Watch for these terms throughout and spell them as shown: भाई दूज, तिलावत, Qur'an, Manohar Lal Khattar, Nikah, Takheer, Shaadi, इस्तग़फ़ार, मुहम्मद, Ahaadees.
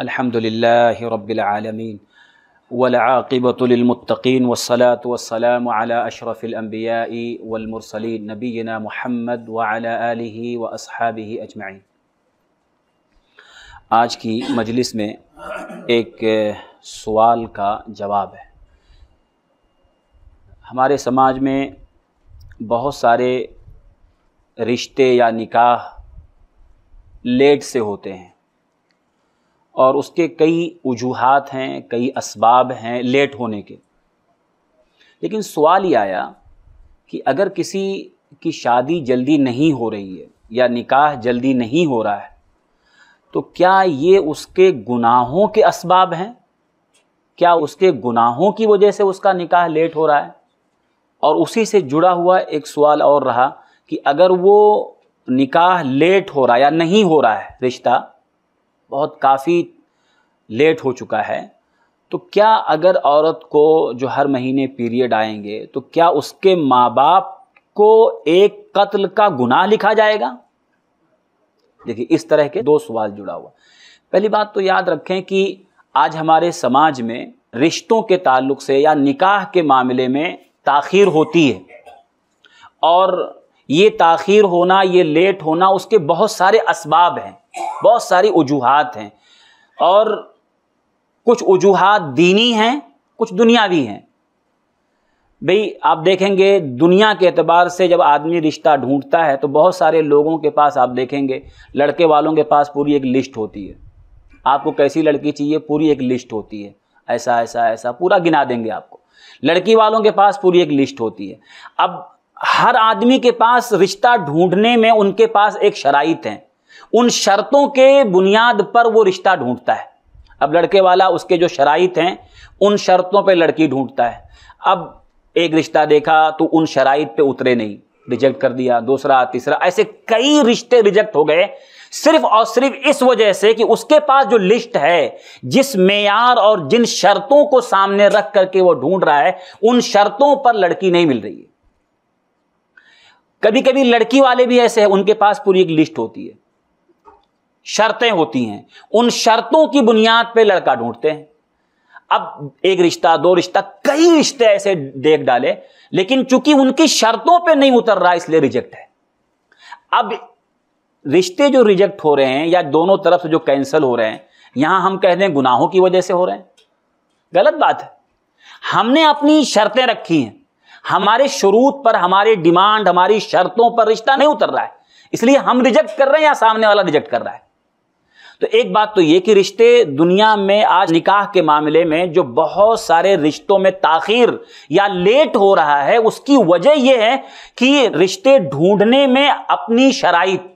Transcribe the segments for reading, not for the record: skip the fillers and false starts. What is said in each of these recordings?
अल्हम्दुलिल्लाहि रब्बिल आलमीन वल आक़िबतु लिल मुत्तक़ीन वस्सलातु वस्सलामु अला अशरफ़िल अंबियाई वल मुरसलीन नबिय्यिना मुहम्मद व अला आलिही व अस्हाबिही अजमईन। आज की मजलिस में एक सवाल का जवाब है। हमारे समाज में बहुत सारे रिश्ते या निकाह लेट से होते हैं और उसके कई वजूहात हैं, कई असबाब हैं लेट होने के। लेकिन सवाल ये आया कि अगर किसी की शादी जल्दी नहीं हो रही है या निकाह जल्दी नहीं हो रहा है तो क्या ये उसके गुनाहों के असबाब हैं? क्या उसके गुनाहों की वजह से उसका निकाह लेट हो रहा है? और उसी से जुड़ा हुआ एक सवाल और रहा कि अगर वो निकाह लेट हो रहा है या नहीं हो रहा है, रिश्ता बहुत काफ़ी लेट हो चुका है, तो क्या अगर औरत को जो हर महीने पीरियड आएंगे तो क्या उसके माँ बाप को एक कत्ल का गुनाह लिखा जाएगा? देखिए, इस तरह के दो सवाल जुड़ा हुआ। पहली बात तो याद रखें कि आज हमारे समाज में रिश्तों के ताल्लुक से या निकाह के मामले में ताख़ीर होती है और ये ताख़ीर होना, ये लेट होना, उसके बहुत सारे असबाब हैं, बहुत सारी वजूहात हैं। और कुछ वजूहात दीनी हैं, कुछ दुनियावी हैं। भाई आप देखेंगे दुनिया के एतबार से जब आदमी रिश्ता ढूंढता है तो बहुत सारे लोगों के पास आप देखेंगे, लड़के वालों के पास पूरी एक लिस्ट होती है, आपको कैसी लड़की चाहिए, पूरी एक लिस्ट होती है, ऐसा ऐसा ऐसा पूरा गिना देंगे आपको। लड़की वालों के पास पूरी एक लिस्ट होती है। अब हर आदमी के पास रिश्ता ढूंढने में उनके पास एक शराइत है, उन शर्तों के बुनियाद पर वो रिश्ता ढूंढता है। अब लड़के वाला उसके जो शराइत हैं उन शर्तों पे लड़की ढूंढता है। अब एक रिश्ता देखा तो उन शराइत पे उतरे नहीं, रिजेक्ट कर दिया, दूसरा तीसरा, ऐसे कई रिश्ते रिजेक्ट हो गए सिर्फ और सिर्फ इस वजह से कि उसके पास जो लिस्ट है, जिस मेयार और जिन शर्तों को सामने रख करके वो ढूंढ रहा है, उन शर्तों पर लड़की नहीं मिल रही है। कभी कभी लड़की वाले भी ऐसे हैं, उनके पास पूरी एक लिस्ट होती है, शर्तें होती हैं, उन शर्तों की बुनियाद पे लड़का ढूंढते हैं। अब एक रिश्ता, दो रिश्ता, कई रिश्ते ऐसे देख डाले, लेकिन चूंकि उनकी शर्तों पे नहीं उतर रहा इसलिए रिजेक्ट है। अब रिश्ते जो रिजेक्ट हो रहे हैं या दोनों तरफ से जो कैंसिल हो रहे हैं, यहां हम कह दें गुनाहों की वजह से हो रहे हैं, गलत बात है। हमने अपनी शर्तें रखी हैं, हमारे शुरूत पर, हमारे डिमांड, हमारी शर्तों पर रिश्ता नहीं उतर रहा है, इसलिए हम रिजेक्ट कर रहे हैं या सामने वाला रिजेक्ट कर रहा है। तो एक बात तो ये कि रिश्ते दुनिया में आज निकाह के मामले में जो बहुत सारे रिश्तों में ताख़ीर या लेट हो रहा है, उसकी वजह यह है कि रिश्ते ढूंढने में अपनी शराइत,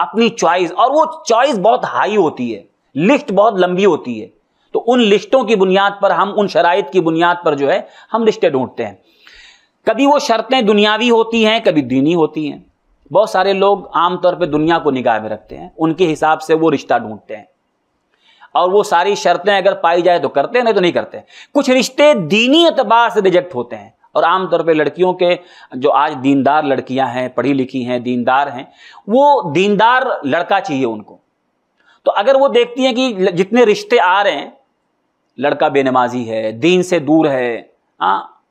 अपनी चॉइस, और वो चॉइस बहुत हाई होती है, लिस्ट बहुत लंबी होती है, तो उन लिस्टों की बुनियाद पर हम, उन शराइत की बुनियाद पर जो है हम रिश्ते ढूंढते हैं। कभी वो शर्तें दुनियावी होती हैं, कभी दीनी होती हैं। बहुत सारे लोग आमतौर पे दुनिया को निगाह में रखते हैं, उनके हिसाब से वो रिश्ता ढूंढते हैं और वो सारी शर्तें अगर पाई जाए तो करते हैं, नहीं तो नहीं करते। कुछ रिश्ते दीनी एतबार से रिजेक्ट होते हैं और आमतौर पे लड़कियों के, जो आज दीनदार लड़कियां हैं, पढ़ी लिखी हैं, दीनदार हैं, वो दीनदार लड़का चाहिए उनको। तो अगर वो देखती हैं कि जितने रिश्ते आ रहे हैं लड़का बेनमाजी है, दीन से दूर है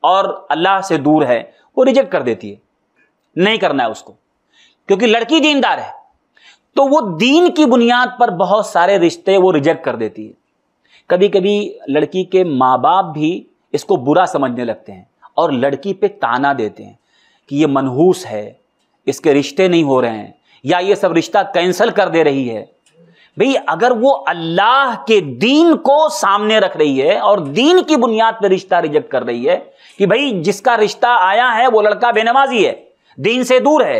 और अल्लाह से दूर है, वो रिजेक्ट कर देती है, नहीं करना है उसको, क्योंकि लड़की दीनदार है। तो वो दीन की बुनियाद पर बहुत सारे रिश्ते वो रिजेक्ट कर देती है। कभी कभी लड़की के माँ बाप भी इसको बुरा समझने लगते हैं और लड़की पे ताना देते हैं कि ये मनहूस है, इसके रिश्ते नहीं हो रहे हैं, या ये सब रिश्ता कैंसिल कर दे रही है। भाई अगर वो अल्लाह के दीन को सामने रख रही है और दीन की बुनियाद पर रिश्ता रिजेक्ट कर रही है कि भाई जिसका रिश्ता आया है वो लड़का बेनमाजी है, दीन से दूर है,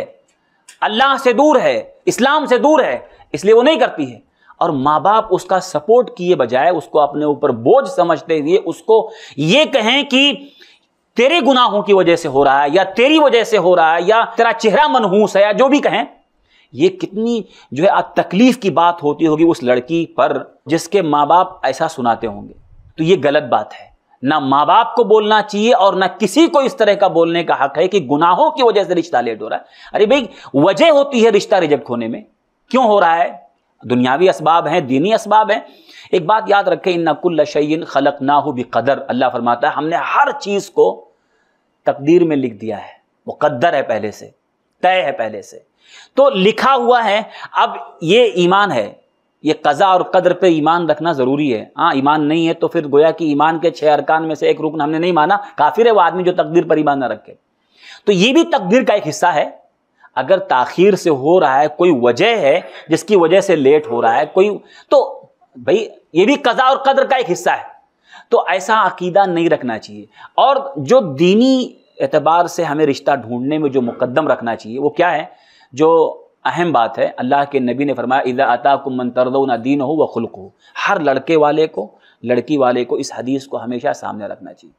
अल्लाह से दूर है, इस्लाम से दूर है, इसलिए वो नहीं करती है, और माँ बाप उसका सपोर्ट किए बजाय उसको अपने ऊपर बोझ समझते हुए उसको ये कहें कि तेरे गुनाहों की वजह से हो रहा है या तेरी वजह से हो रहा है या तेरा चेहरा मनहूस है या जो भी कहें, ये कितनी जो है तकलीफ की बात होती होगी उस लड़की पर जिसके माँ बाप ऐसा सुनाते होंगे। तो ये गलत बात है, ना माँ बाप को बोलना चाहिए और ना किसी को इस तरह का बोलने का हक है कि गुनाहों की वजह से रिश्ता लेट हो रहा है। अरे भाई वजह होती है रिश्ता रिजेक्ट होने में, क्यों हो रहा है? दुनियावी असबाब हैं, दीनी असबाब हैं। एक बात याद रखें, इन्ना कुल्ला शयइन खलकनाहु बिक़दर। अल्लाह फरमाता है हमने हर चीज़ को तकदीर में लिख दिया है, मुक़द्दर है, पहले से तय है, पहले से तो लिखा हुआ है। अब ये ईमान है, ये कज़ा और कदर पे ईमान रखना ज़रूरी है। हाँ, ईमान नहीं है तो फिर गोया कि ईमान के 6 अरकान में से एक रुकन हमने नहीं माना, काफिर है वो आदमी जो तकदीर पर ईमान ना रखे। तो ये भी तकदीर का एक हिस्सा है। अगर ताखीर से हो रहा है, कोई वजह है जिसकी वजह से लेट हो रहा है कोई, तो भाई ये भी कज़ा और कदर का एक हिस्सा है। तो ऐसा अकीदा नहीं रखना चाहिए। और जो दीनी एतबार से हमें रिश्ता ढूंढने में जो मुकद्दम रखना चाहिए वो क्या है, जो अहम बात है। अल्लाह के नबी ने फरमाया इज़ा अताकुम मन तरदौना दीनहु व खुल्कुहु। हर लड़के वाले को, लड़की वाले को इस हदीस को हमेशा सामने रखना चाहिए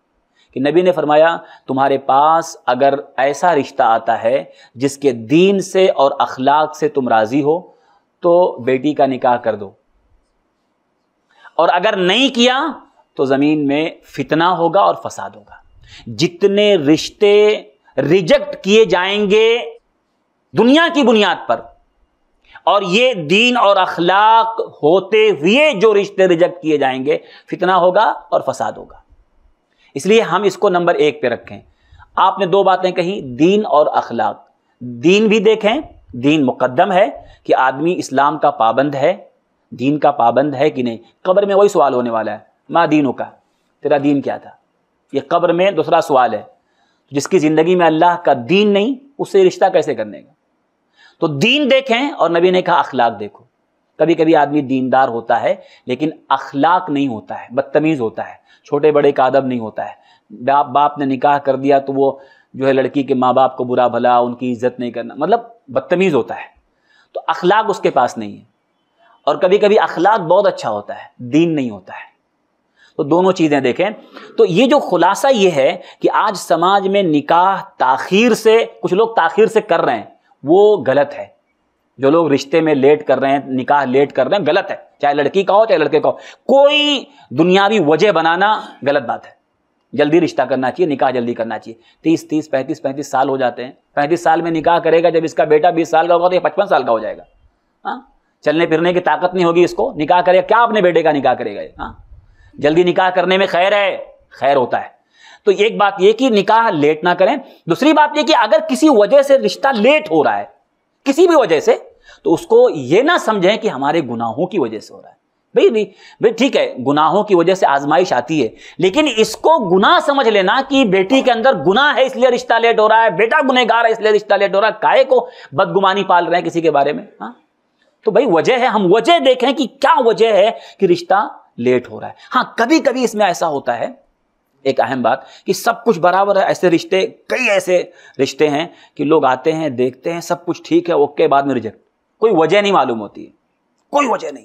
कि नबी ने फरमाया तुम्हारे पास अगर ऐसा रिश्ता आता है जिसके दीन से और अखलाक से तुम राज़ी हो तो बेटी का निकाह कर दो, और अगर नहीं किया तो ज़मीन में फितना होगा और फसाद होगा। जितने रिश्ते रिजेक्ट किए जाएंगे दुनिया की बुनियाद पर, और ये दीन और अखलाक होते हुए जो रिश्ते रिजेक्ट किए जाएंगे, फितना होगा और फसाद होगा। इसलिए हम इसको नंबर 1 पे रखें। आपने 2 बातें कही, दीन और अखलाक। दीन भी देखें, दीन मुकद्दम है कि आदमी इस्लाम का पाबंद है, दीन का पाबंद है कि नहीं। कब्र में वही सवाल होने वाला है, मा दीनों का, तेरा दीन क्या था। ये कब्र में दूसरा सवाल है। जिसकी ज़िंदगी में अल्लाह का दीन नहीं, उससे रिश्ता कैसे करने का। तो दीन देखें, और नबी ने कहा अखलाक देखो। कभी कभी आदमी दीनदार होता है लेकिन अखलाक नहीं होता है, बदतमीज़ होता है, छोटे बड़े का अदब नहीं होता है। बाप ने निकाह कर दिया तो वो जो है लड़की के माँ बाप को बुरा भला, उनकी इज्जत नहीं करना, मतलब बदतमीज़ होता है। तो अखलाक उसके पास नहीं है। और कभी कभी अखलाक बहुत अच्छा होता है, दीन नहीं होता है। तो दोनों चीज़ें देखें। तो ये जो खुलासा ये है कि आज समाज में निकाह ताखीर से, कुछ लोग ताखीर से कर रहे हैं, वो गलत है। जो लोग रिश्ते में लेट कर रहे हैं, निकाह लेट कर रहे हैं, गलत है। चाहे लड़की का हो चाहे लड़के का हो, कोई दुनियावी वजह बनाना गलत बात है। जल्दी रिश्ता करना चाहिए, निकाह जल्दी करना चाहिए। 30, 35 साल हो जाते हैं। 35 साल में निकाह करेगा, जब इसका बेटा 20 साल का होगा तो ये 55 साल का हो जाएगा। हाँ, चलने फिरने की ताकत नहीं होगी इसको, निकाह करेगा क्या अपने बेटे का निकाह करेगा। हाँ, जल्दी निकाह करने में खैर है, खैर होता है। तो एक बात यह कि निकाह लेट ना करें। दूसरी बात यह कि अगर किसी वजह से रिश्ता लेट हो रहा है, किसी भी वजह से, तो उसको यह ना समझें कि हमारे गुनाहों की वजह से हो रहा है। भाई ठीक है, गुनाहों की वजह से आजमाइश आती है, लेकिन इसको गुनाह समझ लेना कि बेटी के अंदर गुनाह है इसलिए रिश्ता लेट हो रहा है, बेटा गुनहगार है इसलिए रिश्ता लेट हो रहा है, काहे को बदगुमानी पाल रहे हैं किसी के बारे में। हाँ, तो भाई वजह है, हम वजह देखें कि क्या वजह है कि रिश्ता लेट हो रहा है। हाँ, कभी कभी इसमें ऐसा होता है, एक अहम बात, कि सब कुछ बराबर है, ऐसे रिश्ते, कई ऐसे रिश्ते हैं कि लोग आते हैं, देखते हैं, सब कुछ ठीक है, ओके, बाद में रिजेक्ट, कोई वजह नहीं मालूम होती है, कोई वजह नहीं,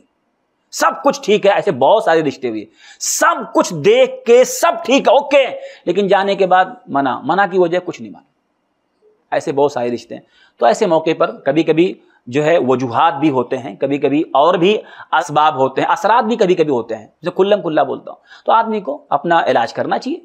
सब कुछ ठीक है। ऐसे बहुत सारे रिश्ते हुए, सब कुछ देख के सब ठीक है, ओके, लेकिन जाने के बाद मना, मना की वजह कुछ नहीं मालूम। ऐसे बहुत सारे रिश्ते हैं। तो ऐसे मौके पर कभी कभी जो है वजूहात भी होते हैं, कभी कभी और भी असबाब होते हैं, असरात भी कभी कभी होते हैं, जो खुल्लम खुल्ला बोलता हूँ। तो आदमी को अपना इलाज करना चाहिए।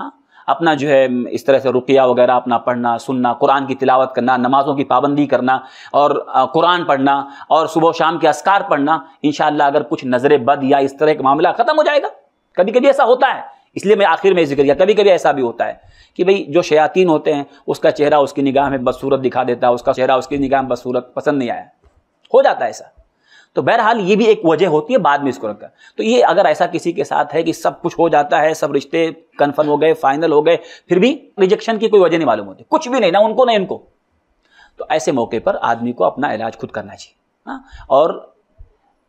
हाँ, अपना जो है इस तरह से रुकिया वगैरह अपना पढ़ना, सुनना, कुरान की तिलावत करना, नमाज़ों की पाबंदी करना और कुरान पढ़ना और सुबह शाम के अस्कार पढ़ना। इंशाअल्लाह अगर कुछ नज़र बद या इस तरह का मामला ख़त्म हो जाएगा। कभी कभी ऐसा होता है, इसलिए मैं आखिर में जिक्र किया। कभी कभी ऐसा भी होता है कि भाई जो शयातीन होते हैं, उसका चेहरा उसकी निगाह में बदसूरत दिखा देता है, उसका चेहरा उसकी निगाह में बदसूरत, पसंद नहीं आया, हो जाता है ऐसा। तो बहरहाल ये भी एक वजह होती है, बाद में इसको रखता है। तो ये अगर ऐसा किसी के साथ है कि सब कुछ हो जाता है, सब रिश्ते कन्फर्म हो गए, फाइनल हो गए, फिर भी रिजेक्शन की कोई वजह नहीं मालूम होती, कुछ भी नहीं, ना उनको ना इनको, तो ऐसे मौके पर आदमी को अपना इलाज खुद करना चाहिए। हाँ, और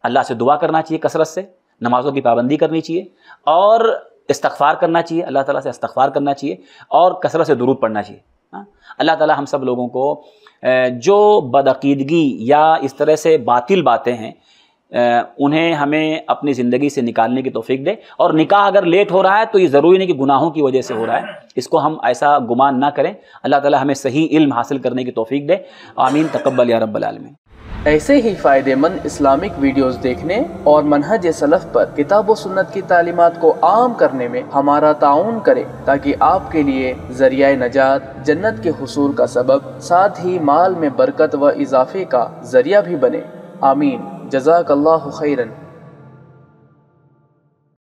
अल्लाह से दुआ करना चाहिए कसरत से, नमाज़ों की पाबंदी करनी चाहिए, और इस्तग़फ़ार करना चाहिए, अल्लाह ताला से इस्तग़फ़ार करना चाहिए, और कसरत से दुरूद पढ़ना चाहिए। हाँ, अल्लाह ताला हम सब लोगों को जो बदअक़ीदगी या इस तरह से बातिल बातें हैं उन्हें हमें अपनी ज़िंदगी से निकालने की तौफ़ीक़ दे। और निकाह अगर लेट हो रहा है तो ये ज़रूरी नहीं कि गुनाहों की वजह से हो रहा है, इसको हम ऐसा गुमान ना करें। अल्लाह ताला हमें सही इल्म हासिल करने की तौफ़ीक़ दे। आमीन, तक़ब्बल या रब्बल आलमीन। ऐसे ही फ़ायदेमंद इस्लामिक वीडियोस देखने और मनहज सलफ़ पर किताब व सुन्नत की तालीमात को आम करने में हमारा ताउन करें, ताकि आपके लिए ज़रियाए नजात, जन्नत के हुसूल का सबब, साथ ही माल में बरकत व इजाफे का ज़रिया भी बने। आमीन। जज़ाकल्लाहु खैरन।